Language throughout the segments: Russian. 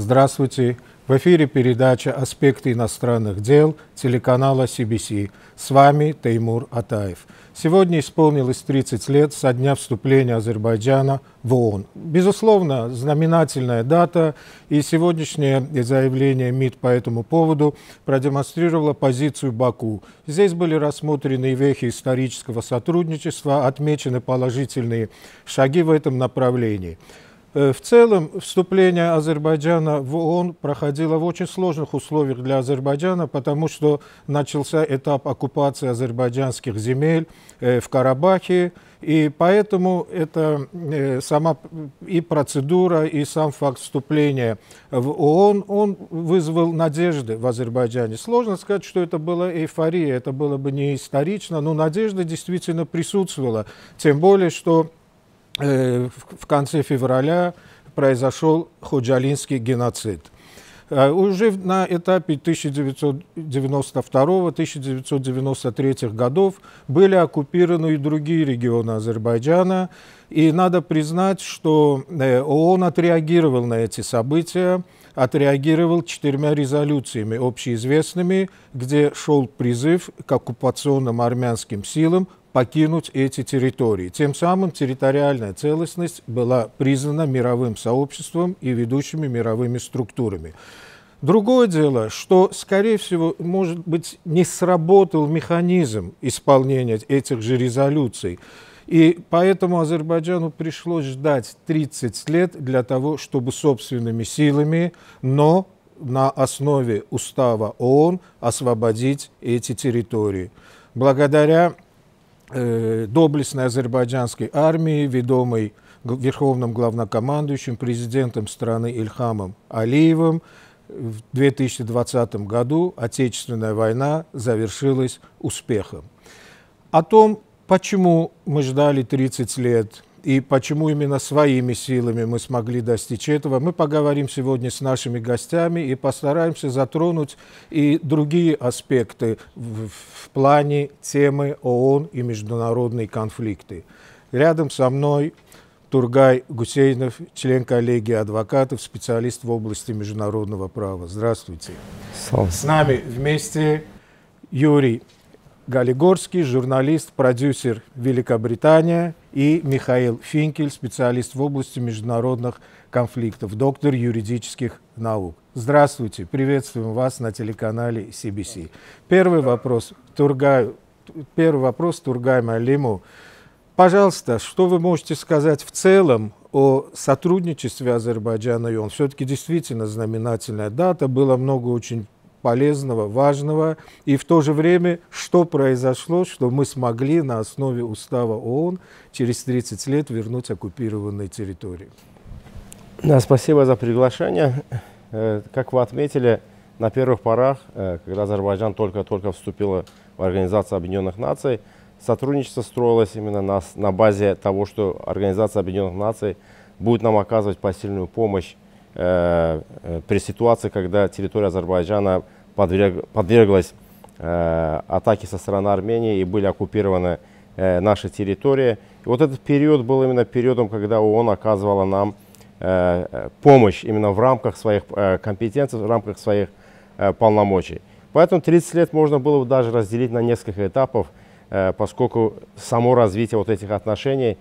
Здравствуйте! В эфире передача «Аспекты иностранных дел» телеканала CBC. С вами Таймур Атаев. Сегодня исполнилось 30 лет со дня вступления Азербайджана в ООН. Безусловно, знаменательная дата, и сегодняшнее заявление МИД по этому поводу продемонстрировало позицию Баку. Здесь были рассмотрены вехи исторического сотрудничества, отмечены положительные шаги в этом направлении. В целом, вступление Азербайджана в ООН проходило в очень сложных условиях для Азербайджана, потому что начался этап оккупации азербайджанских земель в Карабахе, и поэтому это сама и процедура, и сам факт вступления в ООН, он вызвал надежды в Азербайджане. Сложно сказать, что это была эйфория, это было бы не исторично, но надежда действительно присутствовала, тем более, что в конце февраля произошел Ходжалинский геноцид. Уже на этапе 1992-1993 годов были оккупированы и другие регионы Азербайджана. И надо признать, что ООН отреагировал на эти события, отреагировал 4 резолюциями общеизвестными, где шел призыв к оккупационным армянским силам покинуть эти территории. Тем самым территориальная целостность была признана мировым сообществом и ведущими мировыми структурами. Другое дело, что, скорее всего, может быть, не сработал механизм исполнения этих же резолюций. И поэтому Азербайджану пришлось ждать 30 лет для того, чтобы собственными силами, но на основе устава ООН освободить эти территории. Благодаря доблестной азербайджанской армии, ведомой верховным главнокомандующим президентом страны Ильхамом Алиевым, в 2020 году Отечественная война завершилась успехом. О том, почему мы ждали 30 лет и почему именно своими силами мы смогли достичь этого, мы поговорим сегодня с нашими гостями и постараемся затронуть и другие аспекты в плане темы ООН и международные конфликты. Рядом со мной Тургай Гусейнов, член коллегии адвокатов, специалист в области международного права. Здравствуйте. С нами вместе Юрий Голигорский, журналист, продюсер Великобритания, и Михаил Финкель, специалист в области международных конфликтов, доктор юридических наук. Здравствуйте, приветствуем вас на телеканале CBC. Первый вопрос Тургай Малиму. Пожалуйста, что вы можете сказать в целом о сотрудничестве Азербайджана и ООН? Все-таки действительно знаменательная дата, было много очень полезного, важного, и в то же время, что произошло, что мы смогли на основе устава ООН через 30 лет вернуть оккупированные территории. Спасибо за приглашение. Как вы отметили, на первых порах, когда Азербайджан только-только вступила в Организацию Объединенных Наций, сотрудничество строилось именно на базе того, что Организация Объединенных Наций будет нам оказывать посильную помощь при ситуации, когда территория Азербайджана подверглась атаке со стороны Армении и были оккупированы наши территории. И вот этот период был именно периодом, когда ООН оказывала нам помощь именно в рамках своих компетенций, в рамках своих полномочий. Поэтому 30 лет можно было даже разделить на несколько этапов, поскольку само развитие вот этих отношений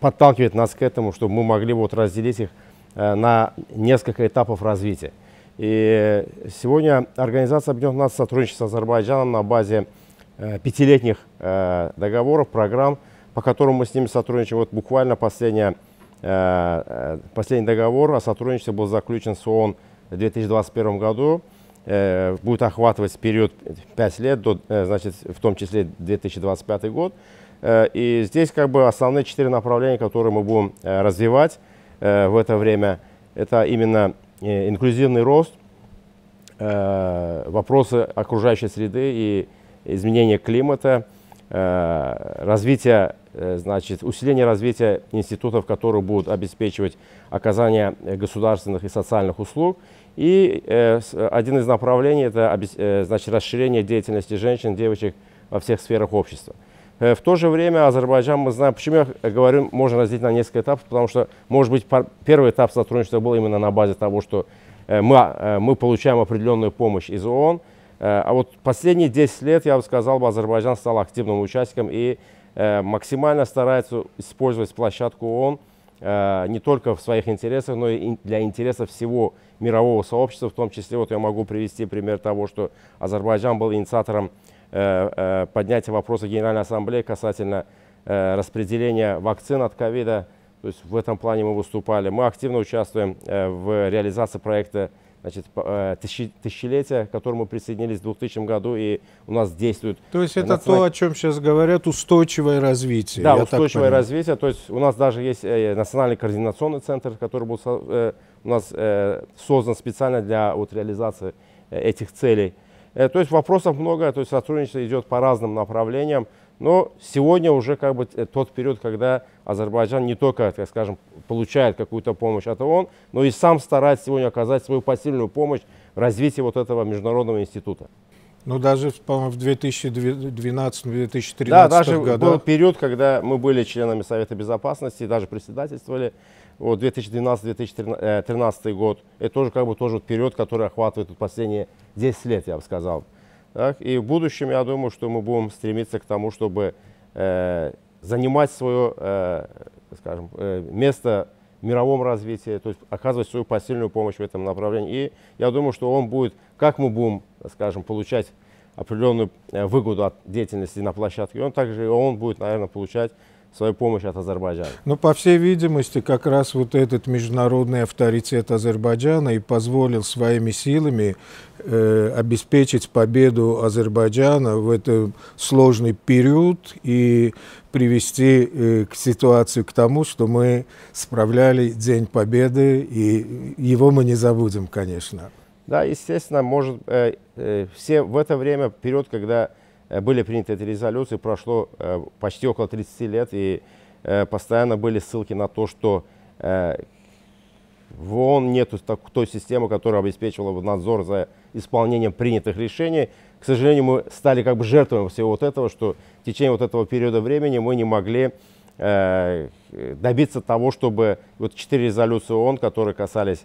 подталкивает нас к этому, чтобы мы могли вот разделить их на несколько этапов развития. И сегодня Организация Объединенных Наций сотрудничает с Азербайджаном на базе 5-летних договоров, программ, по которым мы с ними сотрудничаем. Вот буквально последний договор о сотрудничестве был заключен с ООН в 2021 году. Будет охватывать период 5 лет, значит, в том числе 2025 год. И здесь как бы основные 4 направления, которые мы будем развивать в это время, это именно инклюзивный рост, вопросы окружающей среды и изменения климата, развитие, значит, усиление развития институтов, которые будут обеспечивать оказание государственных и социальных услуг. И один из направлений – это, значит, расширение деятельности женщин, девочек во всех сферах общества. В то же время Азербайджан, мы знаем, почему я говорю, можно разделить на несколько этапов, потому что, может быть, первый этап сотрудничества был именно на базе того, что мы получаем определенную помощь из ООН. А вот последние 10 лет, я бы сказал, Азербайджан стал активным участником и максимально старается использовать площадку ООН не только в своих интересах, но и для интересов всего мирового сообщества. В том числе, вот я могу привести пример того, что Азербайджан был инициатором поднятия вопроса Генеральной Ассамблеи касательно распределения вакцин от ковида. То есть в этом плане мы выступали. Мы активно участвуем в реализации проекта тысячелетия, к которому мы присоединились в 2000 году, и у нас действует... То есть это то, о чем сейчас говорят, устойчивое развитие. Да, устойчивое развитие. То есть у нас даже есть национальный координационный центр, который был у нас создан специально для реализации этих целей. То есть вопросов много, то есть сотрудничество идет по разным направлениям. Но сегодня уже тот период, когда Азербайджан не только, так скажем, получает какую-то помощь от ООН, но и сам старается сегодня оказать свою посильную помощь в развитии этого международного института. Ну, даже, по-моему, в 2012-2013 годах. Да, даже был период, когда мы были членами Совета Безопасности, даже председательствовали. Вот 2012-2013 год. Это тоже, тоже период, который охватывает последние 10 лет, я бы сказал. Так, и в будущем, я думаю, что мы будем стремиться к тому, чтобы занимать свое скажем, место в мировом развитии, то есть оказывать свою посильную помощь в этом направлении. И я думаю, что он будет, как мы будем, скажем, получать определенную выгоду от деятельности на площадке, он будет, наверное, получать свою помощь от Азербайджана. Но, по всей видимости, как раз этот международный авторитет Азербайджана и позволил своими силами обеспечить победу Азербайджана в этот сложный период и привести ситуацию к тому, что мы справляли День Победы, и его мы не забудем, конечно. Да, естественно, все в это время, период, когда были приняты эти резолюции, прошло почти около 30 лет, и постоянно были ссылки на то, что в ООН нет той системы, которая обеспечивала надзор за исполнением принятых решений. К сожалению, мы стали жертвами всего этого, что в течение этого периода времени мы не могли добиться того, чтобы 4 резолюции ООН, которые касались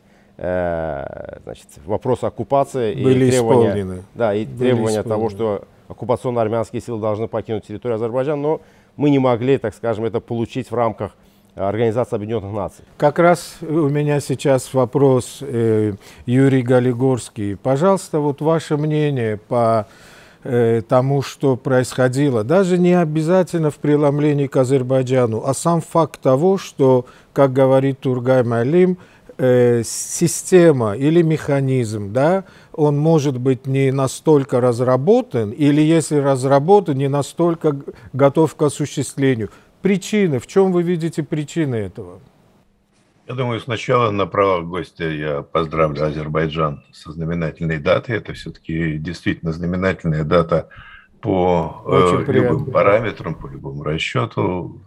вопроса оккупации, были исполнены. Да, и требования того, что оккупационно-армянские силы должны покинуть территорию Азербайджана, но мы не могли, так скажем, это получить в рамках Организации Объединенных Наций. Как раз у меня сейчас вопрос, Юрий Голигорский. Пожалуйста, ваше мнение по тому, что происходило, даже не обязательно в преломлении к Азербайджану, а сам факт того, что, как говорит Тургай Малим, система или механизм, да, он может быть не настолько разработан, или если разработан, не настолько готов к осуществлению. Причины, в чем вы видите причины этого? Я думаю, сначала на правах гостя я поздравлю Азербайджан со знаменательной датой. Это все-таки действительно знаменательная дата по любым параметрам, по любому расчету.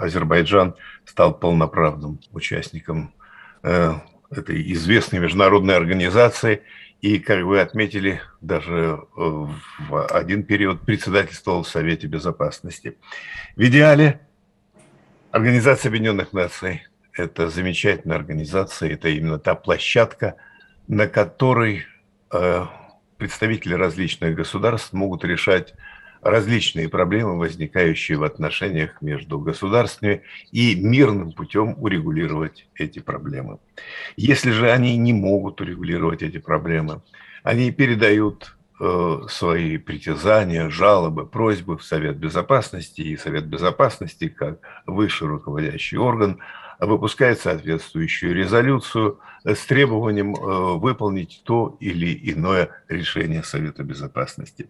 Азербайджан стал полноправным участником этой известной международной организации, и, как вы отметили, даже в один период председательствовал в Совете Безопасности. В идеале Организация Объединенных Наций – это замечательная организация, это именно та площадка, на которой представители различных государств могут решать различные проблемы, возникающие в отношениях между государствами, и мирным путем урегулировать эти проблемы. Если же они не могут урегулировать эти проблемы, они передают свои притязания, жалобы, просьбы в Совет Безопасности, и Совет Безопасности, как высший руководящий орган, выпускает соответствующую резолюцию с требованием выполнить то или иное решение Совета Безопасности.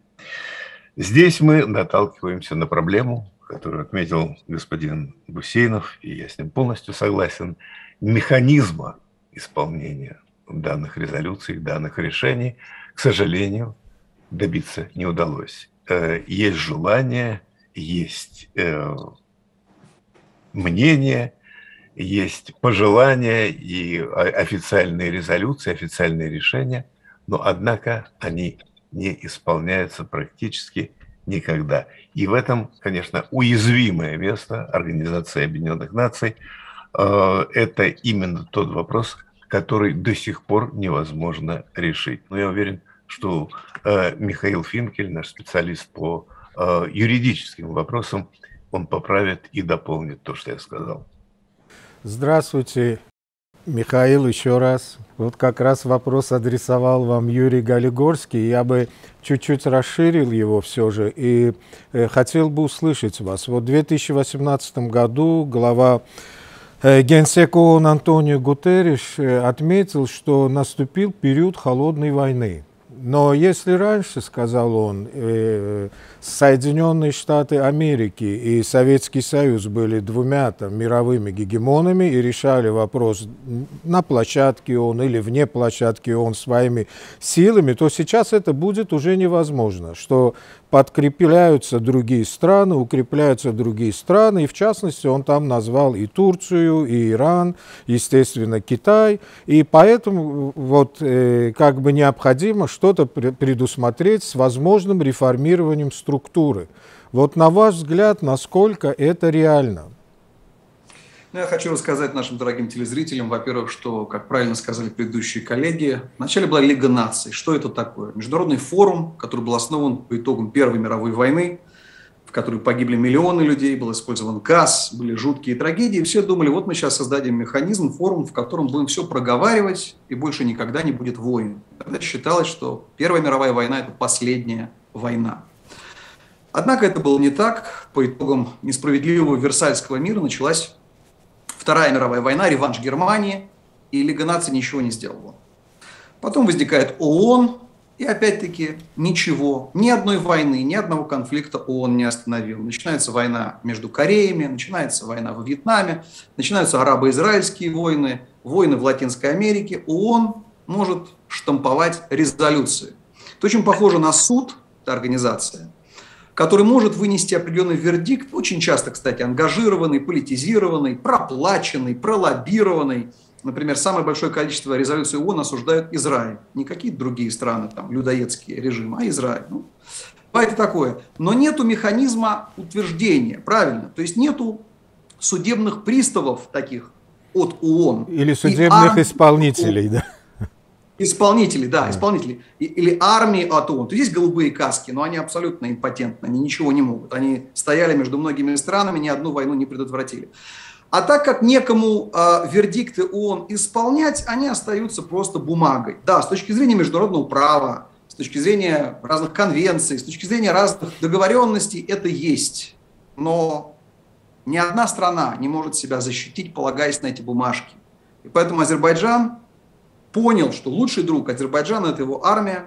Здесь мы наталкиваемся на проблему, которую отметил господин Гусейнов, и я с ним полностью согласен, механизма исполнения данных резолюций, данных решений, к сожалению, добиться не удалось. Есть желание, есть мнение, есть пожелания и официальные резолюции, официальные решения, но однако они не исполняются практически никогда. И в этом, конечно, уязвимое место Организации Объединенных Наций. Это именно тот вопрос, который до сих пор невозможно решить. Но я уверен, что Михаил Финкель, наш специалист по юридическим вопросам, он поправит и дополнит то, что я сказал. Здравствуйте, Михаил, еще раз. Вот как раз вопрос адресовал вам Юрий Голигорский. Я бы чуть-чуть расширил его все же и хотел бы услышать вас. Вот в 2018 году глава Генсек ООН Антониу Гутерриш отметил, что наступил период холодной войны. Но если раньше, сказал он, Соединенные Штаты Америки и Советский Союз были двумя мировыми гегемонами и решали вопрос на площадке ООН или вне площадки ООН своими силами, то сейчас это будет уже невозможно, что подкрепляются другие страны, укрепляются другие страны, и в частности он там назвал и Турцию, и Иран, естественно, Китай, и поэтому вот как бы необходимо что-то предусмотреть с возможным реформированием структуры. Вот на ваш взгляд, насколько это реально? Ну, я хочу рассказать нашим дорогим телезрителям, во-первых, что, как правильно сказали предыдущие коллеги, вначале была Лига наций. Что это такое? Международный форум, который был основан по итогам Первой мировой войны, в которой погибли миллионы людей, был использован газ, были жуткие трагедии. И все думали, вот мы сейчас создадим механизм, форум, в котором будем все проговаривать, и больше никогда не будет войн. Тогда считалось, что Первая мировая война – это последняя война. Однако это было не так. По итогам несправедливого Версальского мира началась Вторая мировая война, реванш Германии, и Лига наций ничего не сделала. Потом возникает ООН, и опять-таки ничего, ни одной войны, ни одного конфликта ООН не остановил. Начинается война между Кореями, начинается война во Вьетнаме, начинаются арабо-израильские войны, войны в Латинской Америке. ООН может штамповать резолюции. Это очень похоже на суд, эта организация, который может вынести определенный вердикт, очень часто, кстати, ангажированный, политизированный, проплаченный, пролоббированный. Например, самое большое количество резолюций ООН осуждают Израиль. Не какие-то другие страны, там, людоедские режимы, а Израиль. Ну, бывает и такое. Но нету механизма утверждения, правильно? То есть нету судебных приставов таких от ООН. Или судебных исполнителей, да. Исполнителей, да, исполнителей. Или армии от ООН. То есть есть голубые каски, но они абсолютно импотентны, они ничего не могут. Они стояли между многими странами, ни одну войну не предотвратили. А так как некому вердикты ООН исполнять, они остаются просто бумагой. Да, с точки зрения международного права, с точки зрения разных конвенций, с точки зрения разных договоренностей это есть. Но ни одна страна не может себя защитить, полагаясь на эти бумажки. И поэтому Азербайджан понял, что лучший друг Азербайджана – это его армия,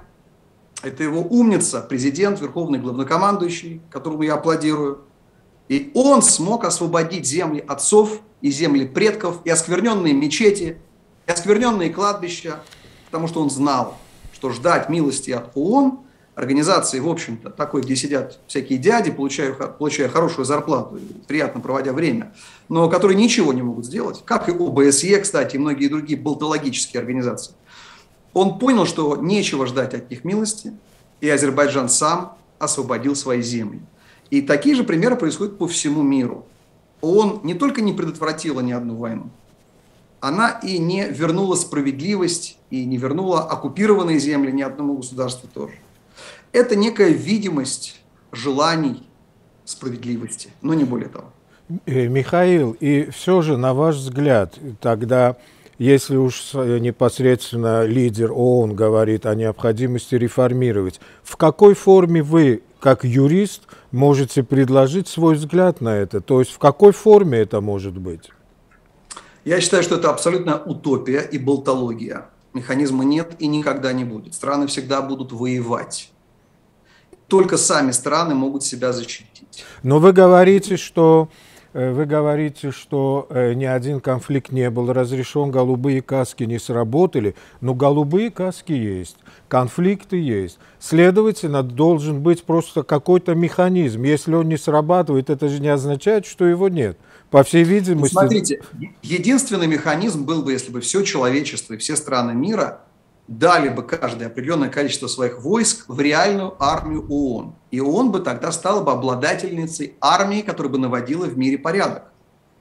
это его умница, президент, верховный главнокомандующий, которому я аплодирую. И он смог освободить земли отцов и земли предков, и оскверненные мечети, и оскверненные кладбища, потому что он знал, что ждать милости от ООН, организации, в общем-то, такой, где сидят всякие дяди, получая хорошую зарплату, приятно проводя время, но которые ничего не могут сделать, как и ОБСЕ, кстати, и многие другие болтологические организации. Он понял, что нечего ждать от них милости, и Азербайджан сам освободил свои земли. И такие же примеры происходят по всему миру. ООН не только не предотвратила ни одну войну, она и не вернула справедливость, и не вернула оккупированные земли ни одному государству тоже. Это некая видимость желаний справедливости, но не более того. Михаил, и все же, на ваш взгляд, тогда, если уж непосредственно лидер ООН говорит о необходимости реформировать, в какой форме вы, как юрист, можете предложить свой взгляд на это? То есть в какой форме это может быть? Я считаю, что это абсолютная утопия и болтология. Механизма нет и никогда не будет. Страны всегда будут воевать. Только сами страны могут себя защитить. Но вы говорите, что ни один конфликт не был разрешен, голубые каски не сработали, но голубые каски есть, конфликты есть. Следовательно, должен быть просто какой-то механизм. Если он не срабатывает, это же не означает, что его нет. По всей видимости... Смотрите, единственный механизм был бы, если бы все человечество и все страны мира дали бы каждое определенное количество своих войск в реальную армию ООН. И ООН бы тогда стала бы обладательницей армии, которая бы наводила в мире порядок.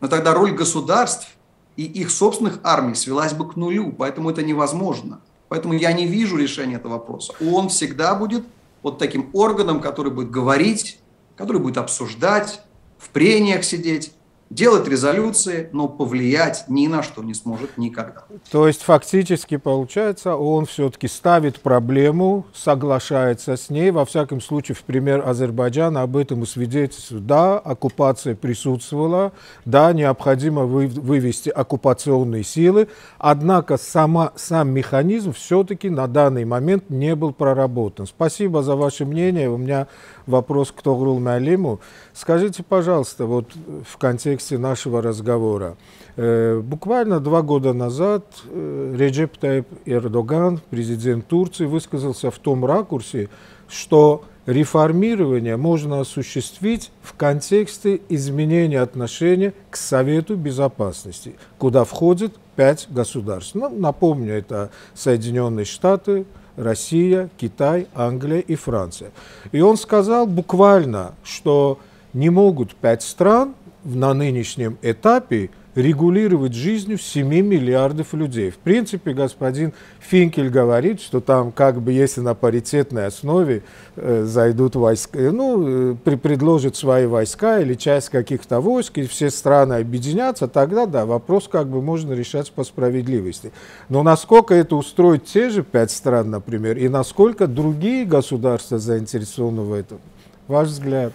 Но тогда роль государств и их собственных армий свелась бы к нулю, поэтому это невозможно. Поэтому я не вижу решения этого вопроса. ООН всегда будет вот таким органом, который будет говорить, который будет обсуждать, в прениях сидеть, делать резолюции, но повлиять ни на что не сможет никогда. То есть фактически получается, он все-таки ставит проблему, соглашается с ней. Во всяком случае, в пример Азербайджана об этом и свидетельствует. Да, оккупация присутствовала, да, необходимо вывести оккупационные силы. Однако сам механизм все-таки на данный момент не был проработан. Спасибо за ваше мнение. У меня вопрос к Тогрул Малиму. Скажите, пожалуйста, вот в контексте нашего разговора. Буквально 2 года назад Реджеп Тайип Эрдоган, президент Турции, высказался в том ракурсе, что реформирование можно осуществить в контексте изменения отношения к Совету Безопасности, куда входит 5 государств. Ну, напомню, это Соединенные Штаты, Россия, Китай, Англия и Франция. И он сказал буквально, что не могут 5 стран на нынешнем этапе регулировать жизнью 7 миллиардов людей. В принципе, господин Финкель говорит, что там, как бы, если на паритетной основе зайдут войска, предложат свои войска или часть каких-то войск, и все страны объединятся, тогда да, вопрос как бы можно решать по справедливости. Но насколько это устроит те же 5 стран, например, и насколько другие государства заинтересованы в этом? Ваш взгляд?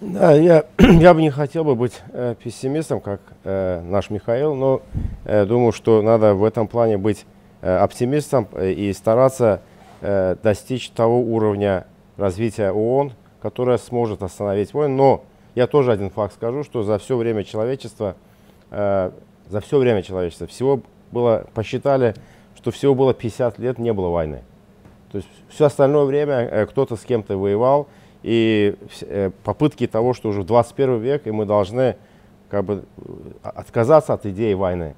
Да, я бы не хотел бы быть пессимистом, как наш Михаил, но думаю, что надо в этом плане быть оптимистом и стараться достичь того уровня развития ООН, которое сможет остановить войну. Но я тоже один факт скажу, что за все время человечества, всего было, посчитали, что всего было 50 лет, не было войны. То есть все остальное время кто-то с кем-то воевал. И попытки того, что уже в 21 век, и мы должны как бы отказаться от идеи войны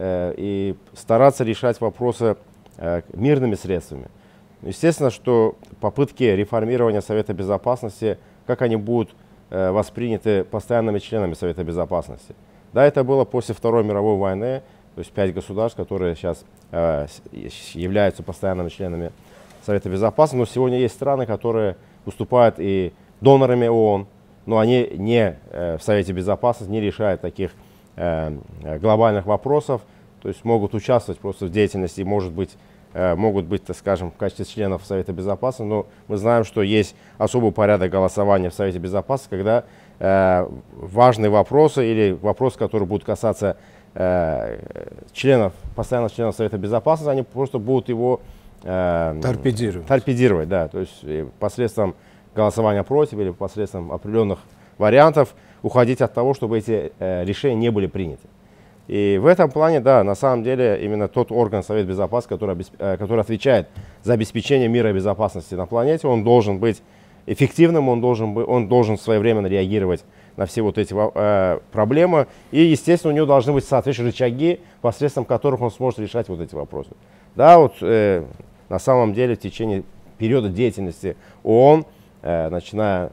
и стараться решать вопросы мирными средствами. Естественно, что попытки реформирования Совета Безопасности, как они будут восприняты постоянными членами Совета Безопасности. Да, это было после Второй мировой войны, то есть 5 государств, которые сейчас являются постоянными членами Совета Безопасности, но сегодня есть страны, которые выступают и донорами ООН, но они не в Совете Безопасности не решают таких глобальных вопросов, то есть могут участвовать просто в деятельности, может быть, могут быть, так скажем, в качестве членов Совета Безопасности, но мы знаем, что есть особый порядок голосования в Совете Безопасности, когда важные вопросы или вопросы, которые будут касаться членов, постоянных членов Совета Безопасности, они просто будут его торпедировать, да, то есть посредством голосования против или посредством определенных вариантов уходить от того, чтобы эти решения не были приняты. И в этом плане, да, на самом деле именно тот орган Совет Безопасности, который отвечает за обеспечение мира и безопасности на планете, он должен быть эффективным, он должен своевременно реагировать на все вот эти проблемы. И, естественно, у него должны быть соответствующие рычаги, посредством которых он сможет решать вот эти вопросы. Да, вот на самом деле в течение периода деятельности ООН, начиная,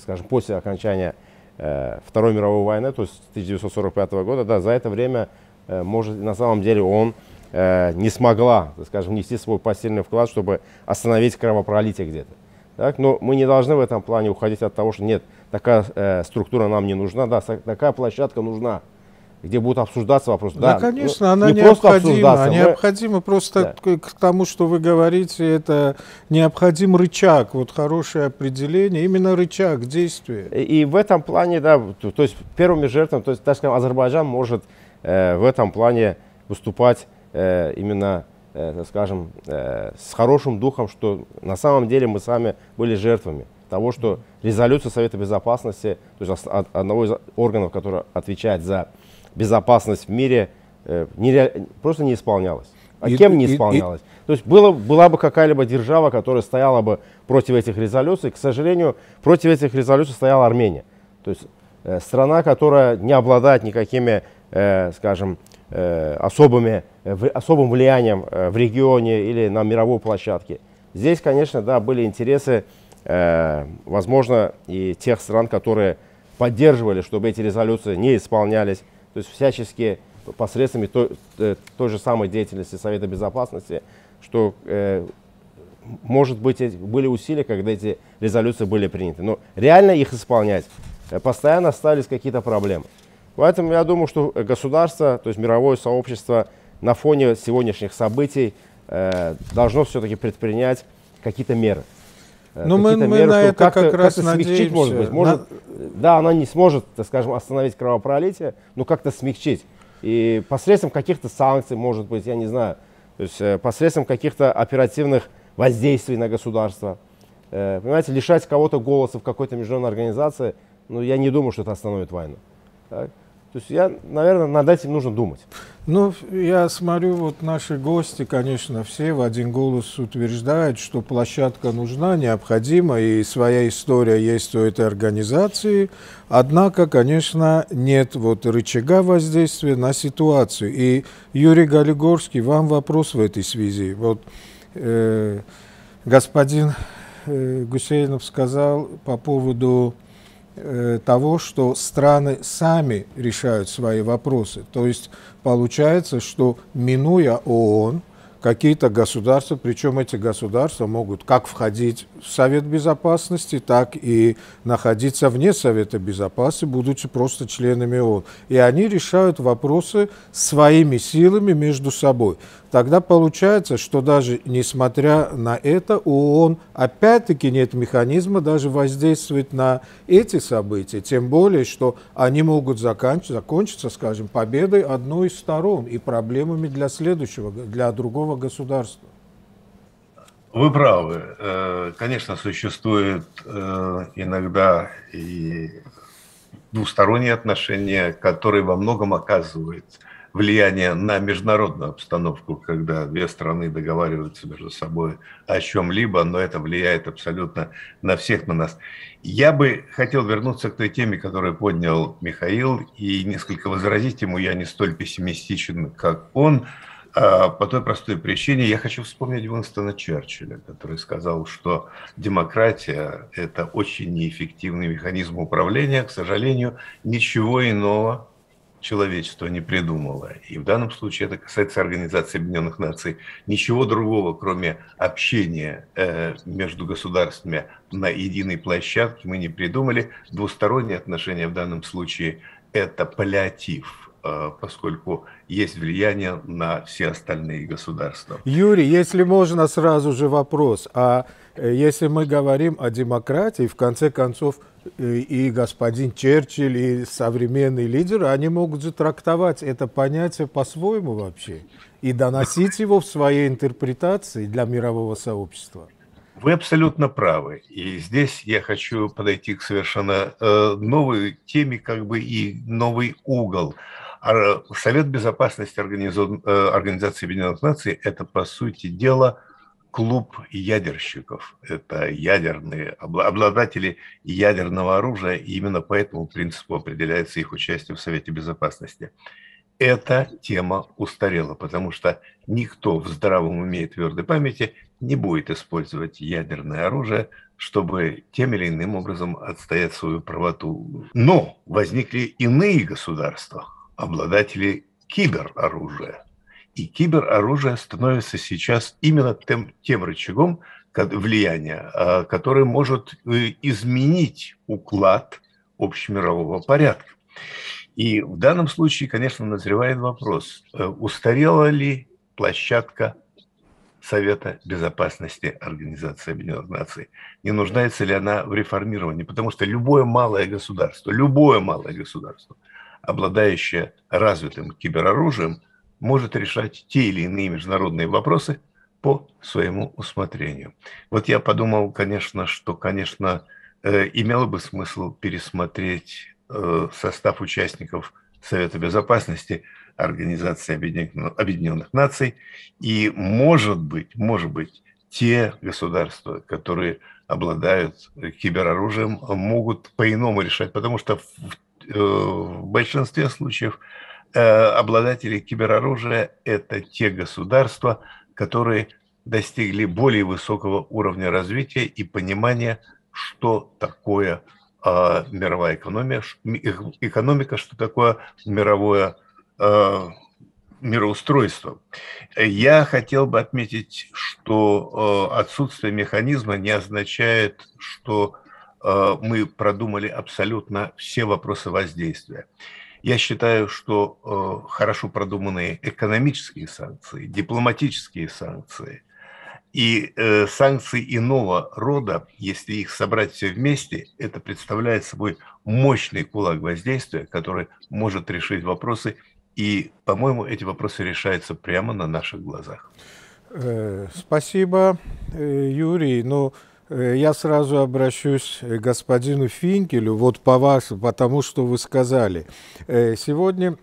скажем, после окончания Второй мировой войны, то есть 1945 года, да, за это время, может, на самом деле ООН не смогла, скажем, нести свой посильный вклад, чтобы остановить кровопролитие где-то. Так, но мы не должны в этом плане уходить от того, что нет, такая структура нам не нужна, да, такая площадка нужна, где будут обсуждаться вопросы. Да, да, конечно, она необходима. Необходимо просто, да, к тому, что вы говорите, это необходим рычаг, вот хорошее определение, именно рычаг действия. И в этом плане, да, то есть первыми жертвами, то есть, так сказать, Азербайджан может в этом плане выступать именно, скажем, с хорошим духом, что на самом деле мы сами были жертвами того, что резолюция Совета Безопасности, то есть одного из органов, который отвечает за безопасность в мире, просто не исполнялась. А кем не исполнялась? То есть была бы какая-либо держава, которая стояла бы против этих резолюций. К сожалению, против этих резолюций стояла Армения. То есть страна, которая не обладает никакими скажем, особым влиянием в регионе или на мировой площадке. Здесь, конечно, да, были интересы, возможно, и тех стран, которые поддерживали, чтобы эти резолюции не исполнялись, то есть всячески посредствами той же самой деятельности Совета Безопасности, что, может быть, были усилия, когда эти резолюции были приняты. Но реально их исполнять постоянно остались какие-то проблемы. Поэтому я думаю, что государство, то есть мировое сообщество на фоне сегодняшних событий должно все-таки предпринять какие-то меры. Но мы на это как раз надеемся. Может быть. Может, да, она не сможет, так скажем, остановить кровопролитие, но как-то смягчить. И посредством каких-то санкций, может быть, я не знаю, то есть посредством каких-то оперативных воздействий на государство. Понимаете, лишать кого-то голоса в какой-то международной организации, ну, я не думаю, что это остановит войну. Так? То есть, я, наверное, над этим нужно думать. Ну, я смотрю, вот наши гости, конечно, все в один голос утверждают, что площадка нужна, необходима, и своя история есть у этой организации. Однако, конечно, нет вот рычага воздействия на ситуацию. И, Юрий Голигорский, вам вопрос в этой связи. Вот господин Гусейнов сказал по поводу того, что страны сами решают свои вопросы. То есть получается, что минуя ООН, какие-то государства, причем эти государства могут как входить в Совет Безопасности, так и находиться вне Совета Безопасности, будучи просто членами ООН. И они решают вопросы своими силами между собой. Тогда получается, что даже несмотря на это, у ООН опять-таки нет механизма даже воздействовать на эти события. Тем более, что они могут закончиться, скажем, победой одной из сторон и проблемами для следующего, для другого государства. Вы правы. Конечно, существует иногда и двусторонние отношения, которые во многом оказывают влияние на международную обстановку, когда две страны договариваются между собой о чем-либо, но это влияет абсолютно на всех на нас. Я бы хотел вернуться к той теме, которую поднял Михаил, и несколько возразить ему. Я не столь пессимистичен, как он, по той простой причине. Я хочу вспомнить Уинстона Черчилля, который сказал, что демократия – это очень неэффективный механизм управления. К сожалению, ничего иного человечество не придумало. И в данном случае это касается Организации Объединенных Наций. Ничего другого, кроме общения между государствами на единой площадке, мы не придумали. Двусторонние отношения в данном случае – это паллиатив, поскольку есть влияние на все остальные государства. Юрий, если можно, сразу же вопрос. А если мы говорим о демократии, в конце концов, и господин Черчилль, и современные лидеры, они могут же трактовать это понятие по-своему вообще и доносить его в своей интерпретации для мирового сообщества. Вы абсолютно правы. И здесь я хочу подойти к совершенно новой теме, как бы, и новый угол. Совет Безопасности Организации Объединенных Наций – это, по сути дела, клуб ядерщиков. Это ядерные обладатели ядерного оружия, и именно по этому принципу определяется их участие в Совете Безопасности. Эта тема устарела, потому что никто в здравом уме и твердой памяти не будет использовать ядерное оружие, чтобы тем или иным образом отстоять свою правоту. Но возникли иные государства, обладатели кибероружия. И кибероружие становится сейчас именно тем рычагом влияния, который может изменить уклад общемирового порядка. И в данном случае, конечно, назревает вопрос, устарела ли площадка Совета Безопасности Организации Объединенных Наций, не нуждается ли она в реформировании, потому что любое малое государство, обладающее развитым кибероружием, может решать те или иные международные вопросы по своему усмотрению. Вот я подумал, конечно, что, конечно, имело бы смысл пересмотреть состав участников Совета Безопасности Организации Объединенных Наций, и, может быть, те государства, которые обладают кибероружием, могут по-иному решать, потому что в большинстве случаев обладатели кибероружия – это те государства, которые достигли более высокого уровня развития и понимания, что такое мировая экономика, что такое мировое мироустройство. Я хотел бы отметить, что отсутствие механизма не означает, что мы продумали абсолютно все вопросы воздействия. Я считаю, что хорошо продуманные экономические санкции, дипломатические санкции и санкции иного рода, если их собрать все вместе, это представляет собой мощный кулак воздействия, который может решить вопросы. И, по-моему, эти вопросы решаются прямо на наших глазах. Спасибо, Юрий. Но я сразу обращусь к господину Финкелю, вот по тому, что вы сказали. Сегодня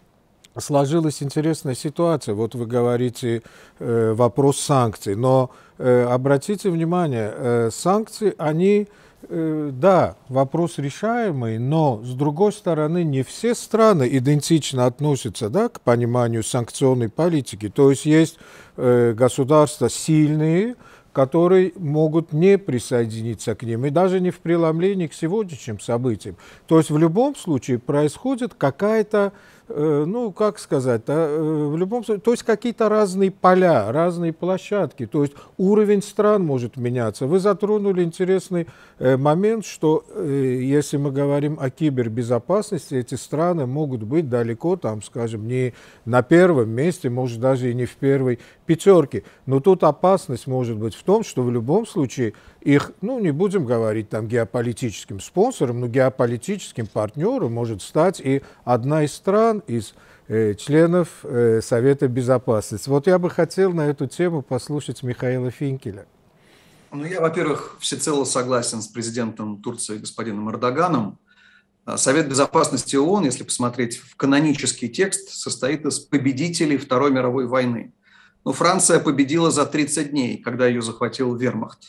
сложилась интересная ситуация. Вот вы говорите вопрос санкций, но обратите внимание, санкции, они, да, вопрос решаемый, но, с другой стороны, не все страны идентично относятся, да, к пониманию санкционной политики. То есть есть государства сильные, которые могут не присоединиться к ним, и даже не в преломлении к сегодняшним событиям. То есть в любом случае происходит какая-то, ну, как сказать, в любом случае, то есть какие-то разные поля, разные площадки, то есть уровень стран может меняться. Вы затронули интересный момент, что если мы говорим о кибербезопасности, эти страны могут быть далеко, там, скажем, не на первом месте, может, даже и не в первой пятерке. Но тут опасность может быть в том, что в любом случае их, ну, не будем говорить там геополитическим спонсором, но геополитическим партнером может стать и одна из стран, из членов Совета Безопасности. Вот я бы хотел на эту тему послушать Михаила Финкеля. Ну, я, во-первых, всецело согласен с президентом Турции господином Эрдоганом. Совет Безопасности ООН, если посмотреть в канонический текст, состоит из победителей Второй мировой войны. Но Франция победила за 30 дней, когда ее захватил вермахт.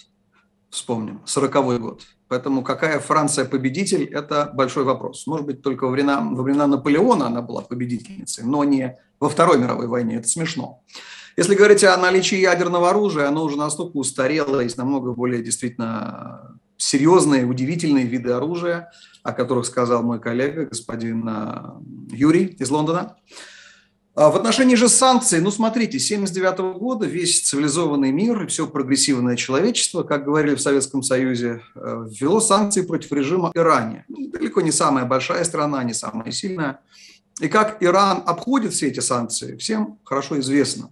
Вспомним, 40-й год. Поэтому какая Франция победитель, это большой вопрос. Может быть, только во времена Наполеона она была победительницей, но не во Второй мировой войне, это смешно. Если говорить о наличии ядерного оружия, оно уже настолько устарело, есть намного более действительно серьезные, удивительные виды оружия, о которых сказал мой коллега, господин Юрий из Лондона. В отношении же санкций, ну смотрите, с 1979 года весь цивилизованный мир и все прогрессивное человечество, как говорили в Советском Союзе, ввело санкции против режима Ирана. Ну, далеко не самая большая страна, не самая сильная. И как Иран обходит все эти санкции, всем хорошо известно.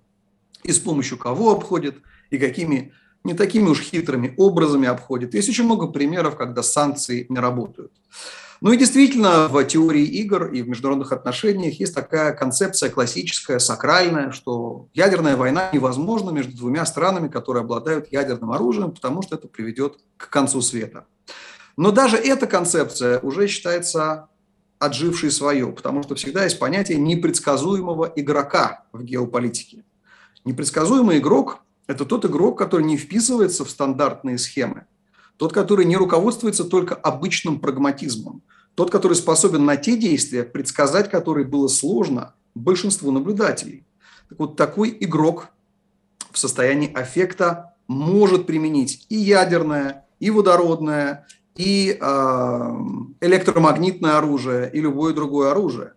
И с помощью кого обходит, и какими не такими уж хитрыми образами обходит. Есть очень много примеров, когда санкции не работают. Ну и действительно, в теории игр и в международных отношениях есть такая концепция классическая, сакральная, что ядерная война невозможна между двумя странами, которые обладают ядерным оружием, потому что это приведет к концу света. Но даже эта концепция уже считается отжившей свое, потому что всегда есть понятие непредсказуемого игрока в геополитике. Непредсказуемый игрок – это тот игрок, который не вписывается в стандартные схемы. Тот, который не руководствуется только обычным прагматизмом. Тот, который способен на те действия, предсказать которые было сложно большинству наблюдателей. Так вот, такой игрок в состоянии аффекта может применить и ядерное, и водородное, и электромагнитное оружие, и любое другое оружие.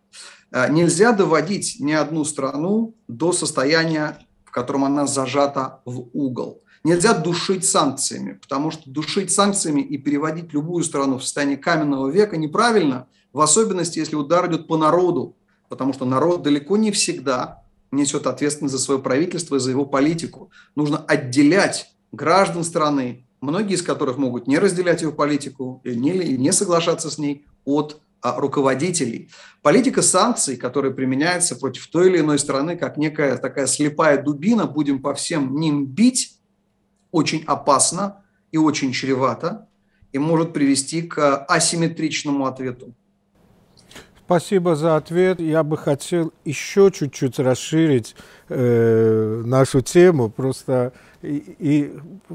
Нельзя доводить ни одну страну до состояния, в котором она зажата в угол. Нельзя душить санкциями, потому что душить санкциями и переводить любую страну в состояние каменного века неправильно, в особенности, если удар идет по народу, потому что народ далеко не всегда несет ответственность за свое правительство и за его политику. Нужно отделять граждан страны, многие из которых могут не разделять ее политику или не соглашаться с ней, от руководителей. Политика санкций, которая применяется против той или иной страны, как некая такая слепая дубина, будем по всем ним бить, очень опасно и очень чревато, и может привести к асимметричному ответу. Спасибо за ответ. Я бы хотел еще чуть-чуть расширить нашу тему, просто и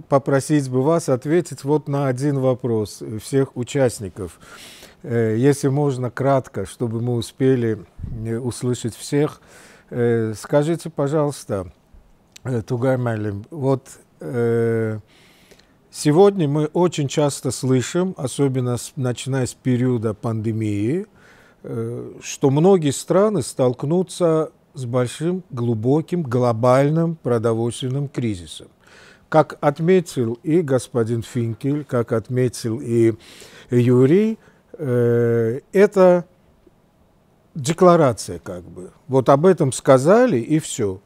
попросить бы вас ответить вот на один вопрос всех участников. Если можно, кратко, чтобы мы успели услышать всех. Скажите, пожалуйста, Тургай Малим, вот сегодня мы очень часто слышим, особенно начиная с периода пандемии, что многие страны столкнутся с большим, глубоким, глобальным продовольственным кризисом. Как отметил и господин Финкель, как отметил и Юрий, это декларация как бы. Вот об этом сказали и все.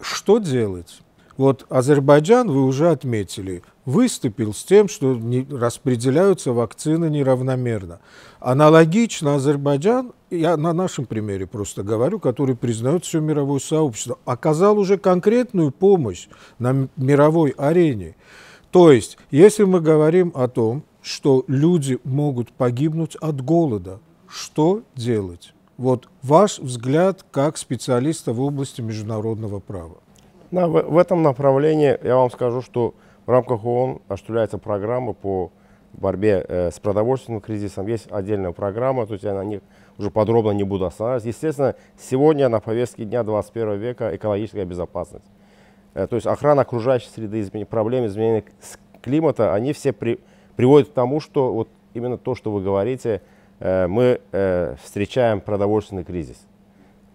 Что делать? Вот Азербайджан, вы уже отметили, выступил с тем, что распределяются вакцины неравномерно. Аналогично Азербайджан, я на нашем примере просто говорю, который признает все мировое сообщество, оказал уже конкретную помощь на мировой арене. То есть, если мы говорим о том, что люди могут погибнуть от голода, что делать? Вот ваш взгляд как специалиста в области международного права. Да, в этом направлении я вам скажу, что в рамках ООН осуществляется программа по борьбе с продовольственным кризисом. Есть отдельная программа, то есть я на них уже подробно не буду останавливаться. Естественно, сегодня на повестке дня 21 века экологическая безопасность. То есть охрана окружающей среды, проблемы изменения климата, они все приводят к тому, что вот именно то, что вы говорите, мы встречаем продовольственный кризис.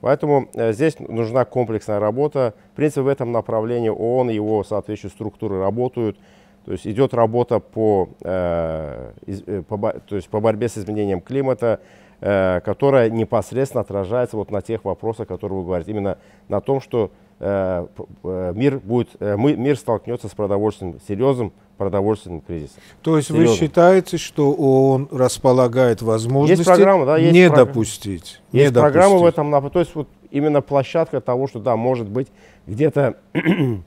Поэтому здесь нужна комплексная работа. В принципе, в этом направлении ООН и его соответствующие структуры работают. То есть идет работа по борьбе с изменением климата, которая непосредственно отражается вот на тех вопросах, которые вы говорите. Именно на том, что мир столкнется с продовольственным, серьезным продовольственным кризисом. То есть серьезным. Вы считаете, что ООН располагает возможностью не допустить? Есть программа в этом, то есть вот именно площадка того, что да, может быть где-то в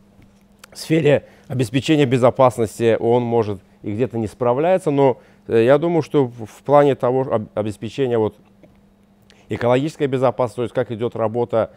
сфере обеспечения безопасности ООН может и где-то не справляется, но я думаю, что в плане того обеспечения вот экологической безопасности, то есть как идет работа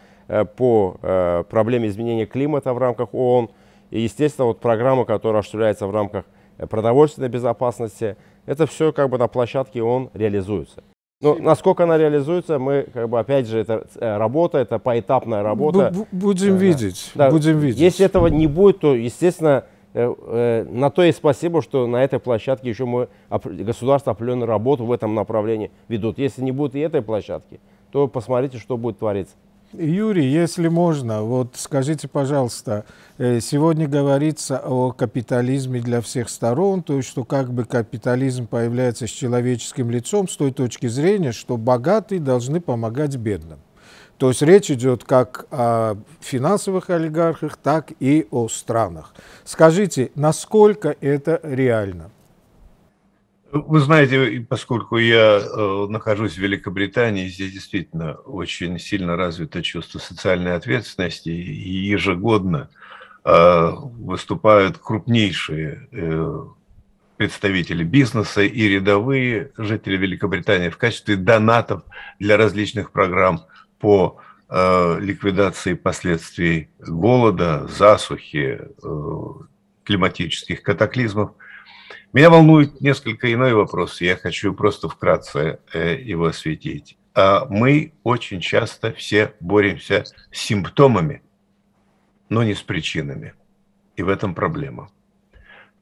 по проблеме изменения климата в рамках ООН. И, естественно, вот программа, которая осуществляется в рамках продовольственной безопасности, это все как бы на площадке ООН реализуется. Но насколько она реализуется, мы как бы опять же, это работа, это поэтапная работа. Будем видеть. Если этого не будет, то, естественно, на то и спасибо, что на этой площадке еще мы, государство определенную работу в этом направлении ведут. Если не будет и этой площадки, то посмотрите, что будет твориться. Юрий, если можно, вот скажите, пожалуйста, сегодня говорится о капитализме для всех сторон, то есть, что как бы капитализм появляется с человеческим лицом с той точки зрения, что богатые должны помогать бедным. То есть речь идет как о финансовых олигархах, так и о странах. Скажите, насколько это реально? Вы знаете, поскольку я нахожусь в Великобритании, здесь действительно очень сильно развито чувство социальной ответственности, и ежегодно выступают крупнейшие представители бизнеса и рядовые жители Великобритании в качестве донатов для различных программ по ликвидации последствий голода, засухи, климатических катаклизмов. Меня волнует несколько иной вопрос, я хочу просто вкратце его осветить. Мы очень часто все боремся с симптомами, но не с причинами. И в этом проблема.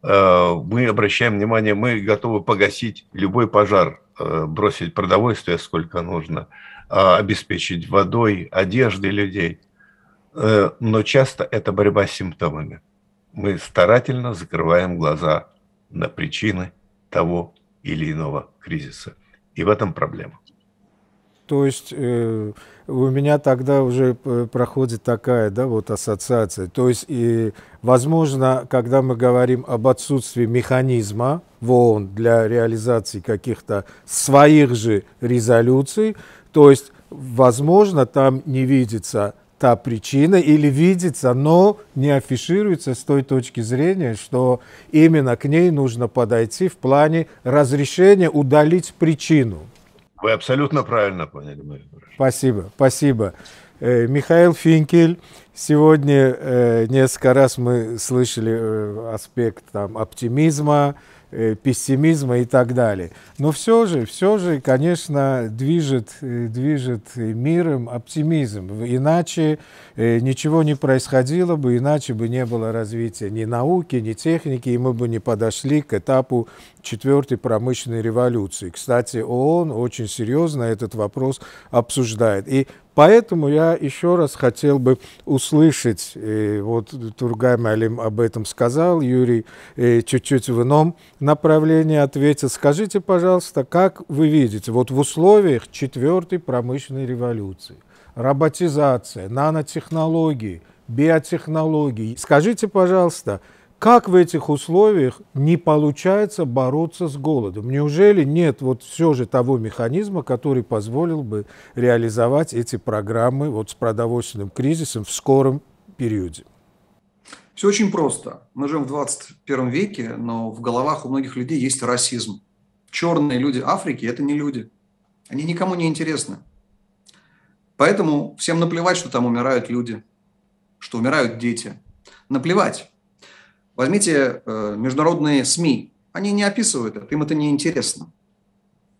Мы обращаем внимание, мы готовы погасить любой пожар, бросить продовольствие сколько нужно, обеспечить водой, одеждой людей. Но часто это борьба с симптомами. Мы старательно закрываем глаза на причины того или иного кризиса. И в этом проблема. То есть у меня тогда уже проходит такая, да, вот ассоциация. То есть, возможно, когда мы говорим об отсутствии механизма в ООН для реализации каких-то своих же резолюций, то есть, возможно, там не видится та причина или видится, но не афишируется с той точки зрения, что именно к ней нужно подойти в плане разрешения удалить причину. Вы абсолютно правильно поняли, мой вопрос. Спасибо, спасибо. Михаил Финкель, сегодня несколько раз мы слышали аспект там, оптимизма, пессимизма и так далее. Но все же, конечно, движет миром оптимизм. Иначе ничего не происходило бы, иначе бы не было развития ни науки, ни техники, и мы бы не подошли к этапу четвертой промышленной революции. Кстати, ООН очень серьезно этот вопрос обсуждает. И поэтому я еще раз хотел бы услышать, вот Тургай Малим об этом сказал, Юрий чуть-чуть в ином направлении ответил. Скажите, пожалуйста, как вы видите, вот в условиях четвертой промышленной революции, роботизация, нанотехнологии, биотехнологии, скажите, пожалуйста, как в этих условиях не получается бороться с голодом? Неужели нет вот все же того механизма, который позволил бы реализовать эти программы вот с продовольственным кризисом в скором периоде? Все очень просто. Мы живем в 21 веке, но в головах у многих людей есть расизм. Черные люди Африки – это не люди. Они никому не интересны. Поэтому всем наплевать, что там умирают люди, что умирают дети. Наплевать. Возьмите международные СМИ, они не описывают это, им это неинтересно.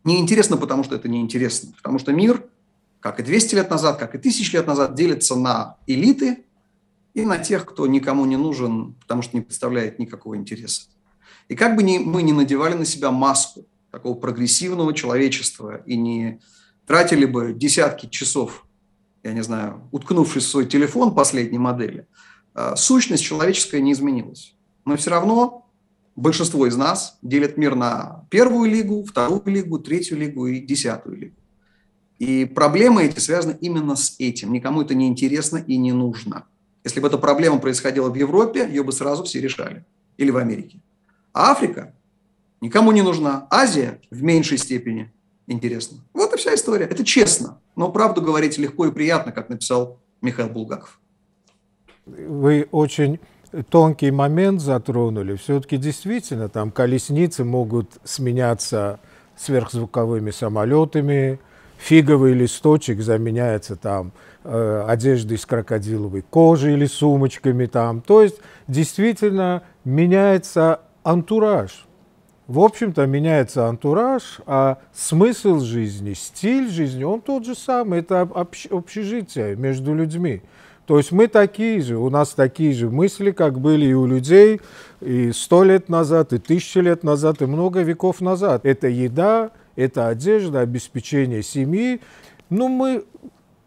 Неинтересно, потому что это неинтересно, потому что мир, как и 200 лет назад, как и 1000 лет назад, делится на элиты и на тех, кто никому не нужен, потому что не представляет никакого интереса. И как бы мы не надевали на себя маску такого прогрессивного человечества и не тратили бы десятки часов, я не знаю, уткнувшись в свой телефон последней модели, сущность человеческая не изменилась. Но все равно большинство из нас делит мир на первую лигу, вторую лигу, третью лигу и десятую лигу. И проблемы эти связаны именно с этим. Никому это не интересно и не нужно. Если бы эта проблема происходила в Европе, ее бы сразу все решали. Или в Америке. А Африка никому не нужна. Азия в меньшей степени интересна. Вот и вся история. Это честно. Но правду говорить легко и приятно, как написал Михаил Булгаков. Вы очень тонкий момент затронули. Все-таки действительно там колесницы могут сменяться сверхзвуковыми самолетами, фиговый листочек заменяется там одеждой из крокодиловой кожи или сумочками там. То есть действительно меняется антураж. В общем-то, меняется антураж, а смысл жизни, стиль жизни, он тот же самый. Это общежитие между людьми. То есть мы такие же, у нас такие же мысли, как были и у людей и 100 лет назад, и 1000 лет назад, и много веков назад. Это еда, это одежда, обеспечение семьи. Ну, мы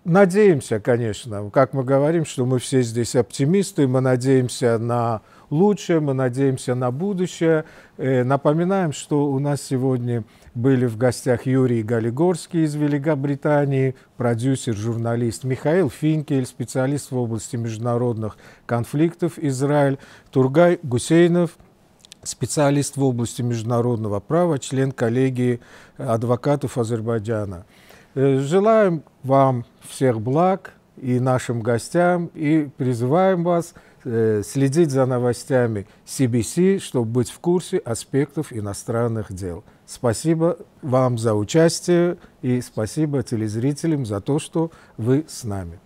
надеемся, конечно, как мы говорим, что мы все здесь оптимисты, мы надеемся на лучшее, мы надеемся на будущее. Напоминаем, что у нас сегодня были в гостях Юрий Голигорский из Великобритании, продюсер, журналист, Михаил Финкель, специалист в области международных конфликтов Израиль, Тургай Гусейнов, специалист в области международного права, член коллегии адвокатов Азербайджана. Желаем вам всех благ и нашим гостям, и призываем вас следить за новостями CBC, чтобы быть в курсе аспектов иностранных дел. Спасибо вам за участие и спасибо телезрителям за то, что вы с нами.